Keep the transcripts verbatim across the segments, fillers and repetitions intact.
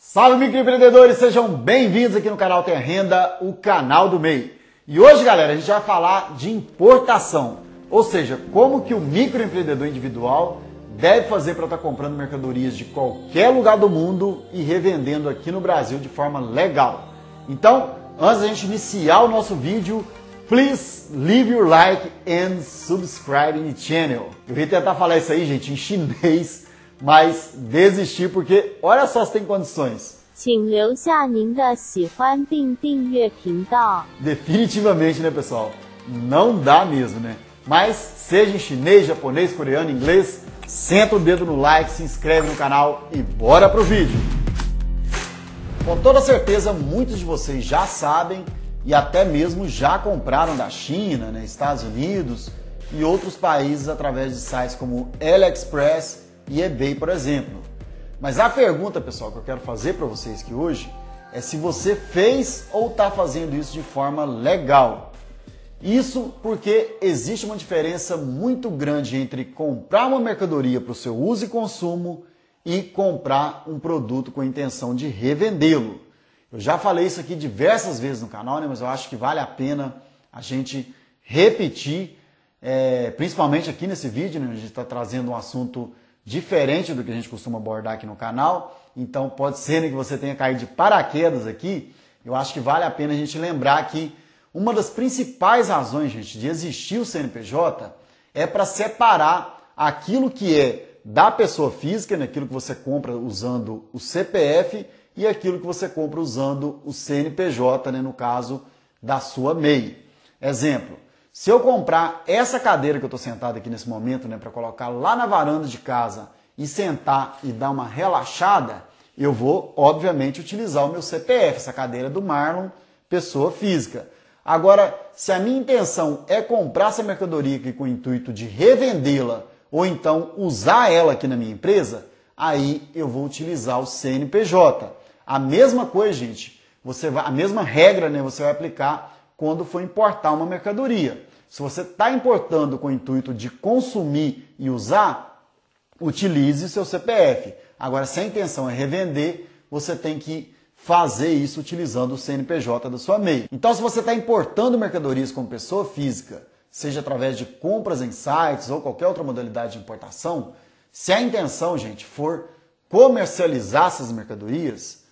Salve microempreendedores, sejam bem-vindos aqui no canal Tenha Renda, o canal do M E I. E hoje, galera, a gente vai falar de importação, ou seja, como que o microempreendedor individual deve fazer para estar comprando mercadorias de qualquer lugar do mundo e revendendo aqui no Brasil de forma legal. Então, antes da gente iniciar o nosso vídeo, please leave your like and subscribe in the channel. Eu ia tentar falar isso aí, gente, em chinês, mas desistir porque olha só se tem condições. Definitivamente, né, pessoal? Não dá mesmo, né? Mas seja em chinês, japonês, coreano, inglês, senta o dedo no like, se inscreve no canal e bora pro vídeo. Com toda certeza, muitos de vocês já sabem e até mesmo já compraram da China, né, Estados Unidos e outros países através de sites como AliExpress e eBay, por exemplo. Mas a pergunta, pessoal, que eu quero fazer para vocês aqui hoje é se você fez ou está fazendo isso de forma legal. Isso porque existe uma diferença muito grande entre comprar uma mercadoria para o seu uso e consumo e comprar um produto com a intenção de revendê-lo. Eu já falei isso aqui diversas vezes no canal, né? Mas eu acho que vale a pena a gente repetir, é, principalmente aqui nesse vídeo, né? A gente está trazendo um assunto diferente do que a gente costuma abordar aqui no canal, então pode ser que você tenha caído de paraquedas aqui. Eu acho que vale a pena a gente lembrar que uma das principais razões, gente, de existir o C N P J é para separar aquilo que é da pessoa física, né, aquilo que você compra usando o C P F e aquilo que você compra usando o C N P J, né, no caso da sua M E I. Exemplo. Se eu comprar essa cadeira que eu estou sentado aqui nesse momento, né, para colocar lá na varanda de casa e sentar e dar uma relaxada, eu vou, obviamente, utilizar o meu C P F, essa cadeira do Marlon, pessoa física. Agora, se a minha intenção é comprar essa mercadoria aqui com o intuito de revendê-la ou então usar ela aqui na minha empresa, aí eu vou utilizar o C N P J. A mesma coisa, gente, você vai, a mesma regra, né, você vai aplicar quando for importar uma mercadoria. Se você está importando com o intuito de consumir e usar, utilize seu C P F. Agora, se a intenção é revender, você tem que fazer isso utilizando o C N P J da sua M E I. Então, se você está importando mercadorias como pessoa física, seja através de compras em sites ou qualquer outra modalidade de importação, se a intenção, gente, for comercializar essas mercadorias,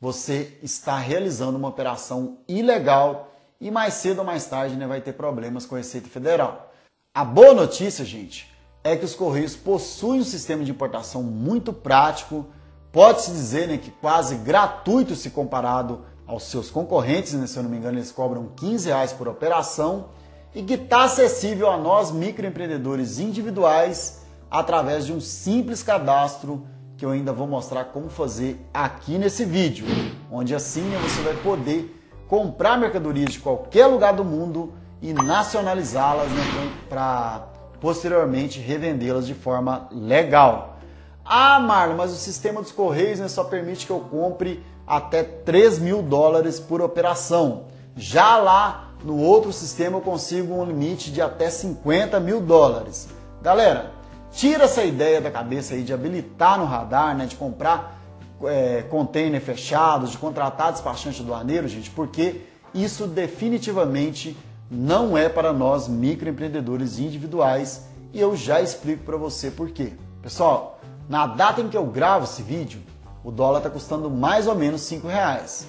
você está realizando uma operação ilegal e mais cedo ou mais tarde, né, vai ter problemas com a Receita Federal. A boa notícia, gente, é que os Correios possuem um sistema de importação muito prático, pode-se dizer, né, que quase gratuito se comparado aos seus concorrentes, né, se eu não me engano eles cobram quinze reais por operação, e que está acessível a nós microempreendedores individuais através de um simples cadastro que eu ainda vou mostrar como fazer aqui nesse vídeo, onde assim, né, você vai poder comprar mercadorias de qualquer lugar do mundo e nacionalizá-las, né, para posteriormente revendê-las de forma legal. Ah, Marlon, mas o sistema dos Correios, né, só permite que eu compre até três mil dólares por operação. Já lá no outro sistema eu consigo um limite de até cinquenta mil dólares. Galera, tira essa ideia da cabeça aí de habilitar no radar, né, de comprar É, container fechado, de contratar despachante aduaneiro, gente, porque isso definitivamente não é para nós microempreendedores individuais e eu já explico para você por quê. Pessoal, na data em que eu gravo esse vídeo, o dólar está custando mais ou menos cinco reais.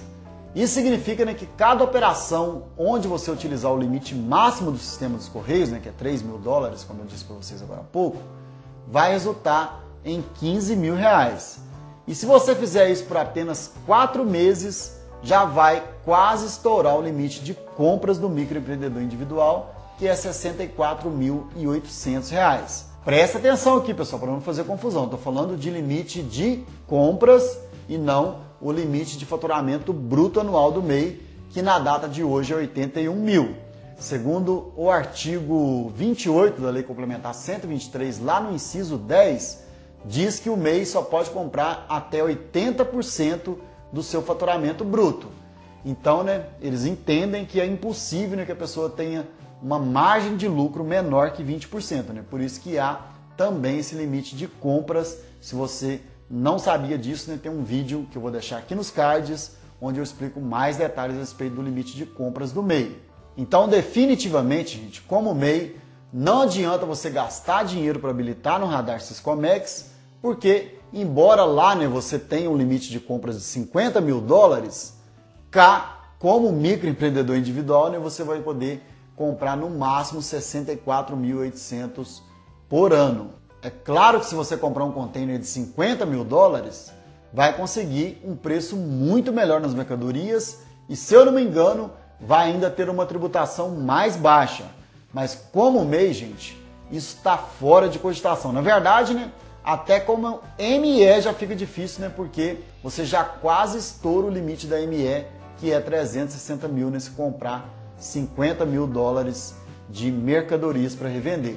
Isso significa, né, que cada operação onde você utilizar o limite máximo do sistema dos Correios, né, que é três mil dólares, como eu disse para vocês agora há pouco, vai resultar em quinze mil reais. E se você fizer isso por apenas quatro meses, já vai quase estourar o limite de compras do microempreendedor individual, que é sessenta e quatro mil e oitocentos reais. Presta atenção aqui, pessoal, para não fazer confusão. Estou falando de limite de compras e não o limite de faturamento bruto anual do M E I, que na data de hoje é oitenta e um mil. Segundo o artigo vinte e oito da Lei Complementar cento e vinte e três, lá no inciso dez, diz que o M E I só pode comprar até oitenta por cento do seu faturamento bruto. Então, né, eles entendem que é impossível, né, que a pessoa tenha uma margem de lucro menor que vinte por cento. Né? Por isso que há também esse limite de compras se você não sabia disso, né? Tem um vídeo que eu vou deixar aqui nos cards, onde eu explico mais detalhes a respeito do limite de compras do M E I. Então, definitivamente, gente, como M E I, não adianta você gastar dinheiro para habilitar no Radar Siscomex, porque, embora lá, né, você tenha um limite de compras de cinquenta mil dólares, cá, como microempreendedor individual, né, você vai poder comprar no máximo sessenta e quatro mil e oitocentos por ano. É claro que se você comprar um container de cinquenta mil dólares, vai conseguir um preço muito melhor nas mercadorias e, se eu não me engano, vai ainda ter uma tributação mais baixa. Mas como M E I, gente, isso está fora de cogitação. Na verdade, né, até como M E já fica difícil, né, porque você já quase estoura o limite da M E, que é trezentos e sessenta mil, né, se comprar cinquenta mil dólares de mercadorias para revender.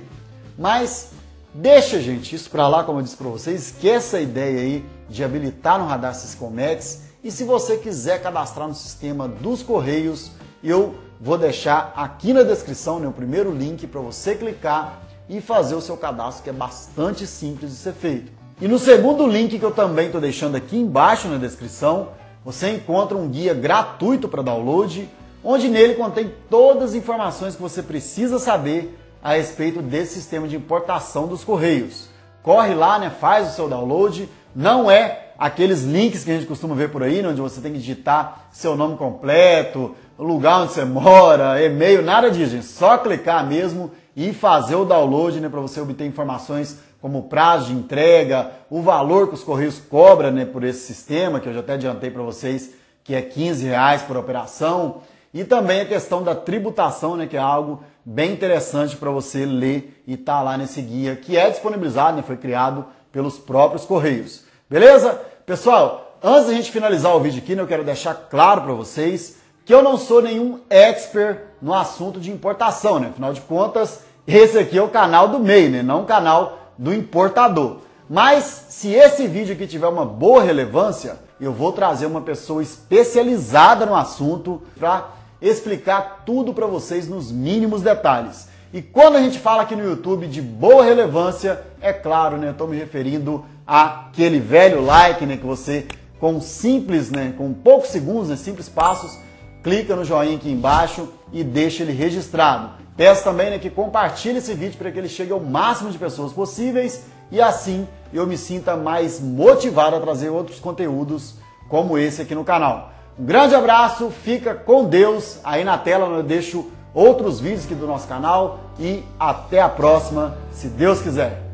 Mas deixa, gente, isso para lá, como eu disse para vocês, esqueça a ideia aí de habilitar no Radar Siscomex. E se você quiser cadastrar no sistema dos Correios, eu vou deixar aqui na descrição, né, o primeiro link para você clicar e fazer o seu cadastro, que é bastante simples de ser feito. E no segundo link, que eu também estou deixando aqui embaixo na descrição, você encontra um guia gratuito para download, onde nele contém todas as informações que você precisa saber a respeito desse sistema de importação dos Correios. Corre lá, né, faz o seu download. Não é aqueles links que a gente costuma ver por aí, né, onde você tem que digitar seu nome completo, lugar onde você mora, e-mail, nada disso, gente. Só clicar mesmo e fazer o download, né, para você obter informações como prazo de entrega, o valor que os Correios cobram, né, por esse sistema, que eu já até adiantei para vocês, que é quinze reais por operação. E também a questão da tributação, né, que é algo bem interessante para você ler e tá lá nesse guia, que é disponibilizado, né, foi criado pelos próprios Correios. Beleza? Pessoal, antes da gente finalizar o vídeo aqui, né, eu quero deixar claro para vocês que eu não sou nenhum expert no assunto de importação, né? Afinal de contas, esse aqui é o canal do M E I, né, não o canal do importador. Mas se esse vídeo aqui tiver uma boa relevância, eu vou trazer uma pessoa especializada no assunto para explicar tudo para vocês nos mínimos detalhes. E quando a gente fala aqui no YouTube de boa relevância, é claro, né, eu estou me referindo àquele velho like, né, que você com simples, né, com poucos segundos, né, simples passos, clica no joinha aqui embaixo e deixa ele registrado. Peço também, né, que compartilhe esse vídeo para que ele chegue ao máximo de pessoas possíveis e assim eu me sinta mais motivado a trazer outros conteúdos como esse aqui no canal. Um grande abraço, fica com Deus. Aí na tela eu deixo outros vídeos aqui do nosso canal e até a próxima, se Deus quiser.